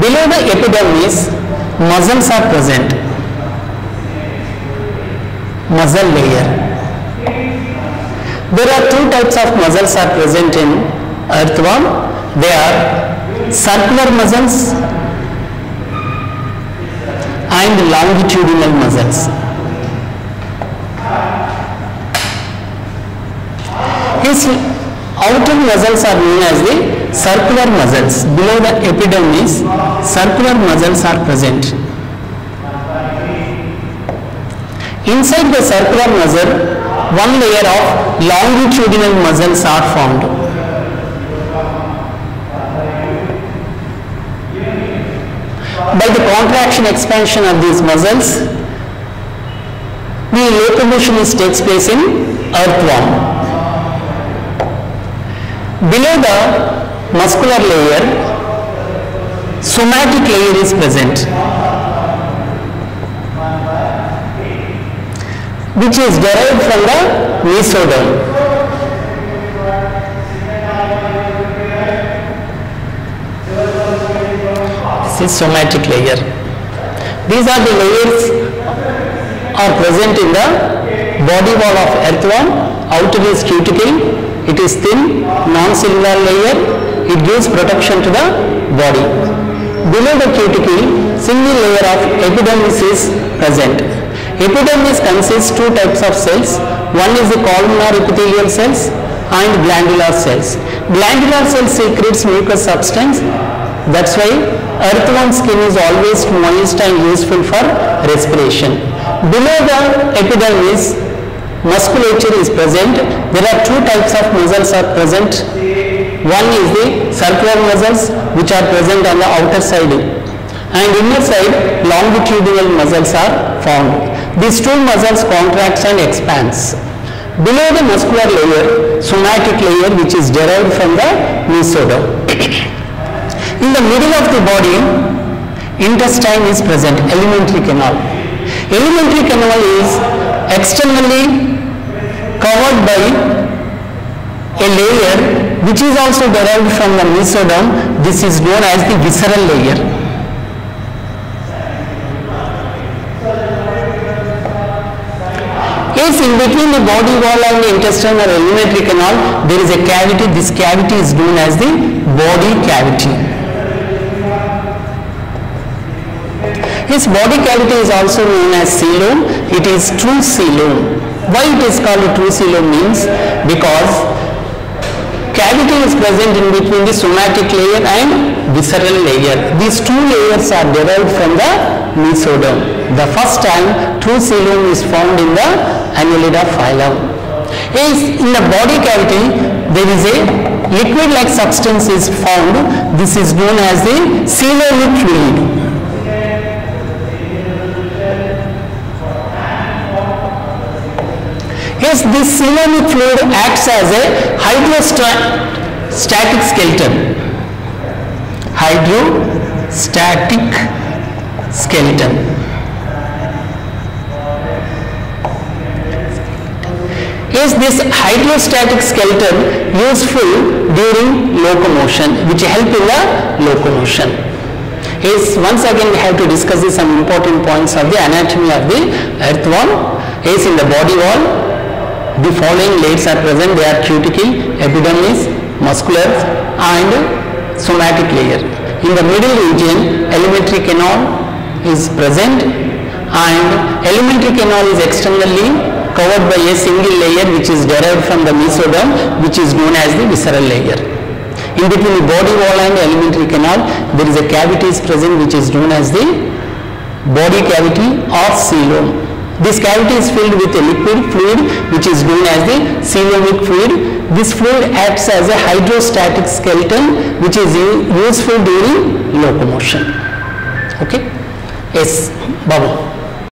Below the epidermis, muscles are present. Muscle layer. There are two types of muscles are present in earthworm. They are circular muscles and longitudinal muscles. His outer muscles are known as the circular muscles. Below the epidermis, circular muscles are present. Inside the circular muscle, one layer of longitudinal muscles are formed. By the contraction expansion of these muscles, the locomotion takes place in earthworm. Below the muscular layer, somatic layer is present, which is derived from the mesoderm. This is somatic layer. These are the layers are present in the body wall of earthworm. Outer is cuticle, it is thin, non-cellular layer. It gives protection to the body. Below the cuticle, single layer of epidermis is present. Epidermis consists two types of cells. One is the columnar epithelial cells and glandular cells. Glandular cells secretes mucous substance. That's why earthworm skin is always moist and useful for respiration. Below the epidermis, musculature is present. There are two types of muscles are present. One is the circular muscles, which are present on the outer side, and inner side longitudinal muscles are formed. These two muscles contracts and expands. Below the muscular layer, somatic layer, which is derived from the mesoderm. In the middle of the body, intestine is present, alimentary canal. Alimentary canal is externally covered by a layer which is also derived from the mesoderm. This is known as the visceral layer. If in between the body wall and the intestine or alimentary canal there is a cavity, this cavity is known as the body cavity. This body cavity is also known as coelom. It is true coelom. Why it is called a true coelom means because cavity is present in between the somatic layer and visceral layer. These two layers are derived from the mesoderm. The first time true coelom is found in the Annelida phylum. In the body cavity there is a liquid like substance is found. This is known as the coelomic fluid. Yes, this coelomic fluid acts as a hydrostatic skeleton. Hydrostatic skeleton. Is this hydrostatic skeleton useful during locomotion, which help in the locomotion? Yes, once again we have to discuss some important points of the anatomy of the earthworm. Yes, in the body wall, the following layers are present. They are cuticle, epidermis, muscular and somatic layer. In the middle region, alimentary canal is present, and alimentary canal is externally covered by a single layer which is derived from the mesoderm, which is known as the visceral layer. In between the body wall and alimentary canal, there is a cavity is present which is known as the body cavity or coelom. This cavity is filled with a liquid fluid which is known as the coelomic fluid. This fluid acts as a hydrostatic skeleton which is useful during locomotion. Okay? Yes, Babu.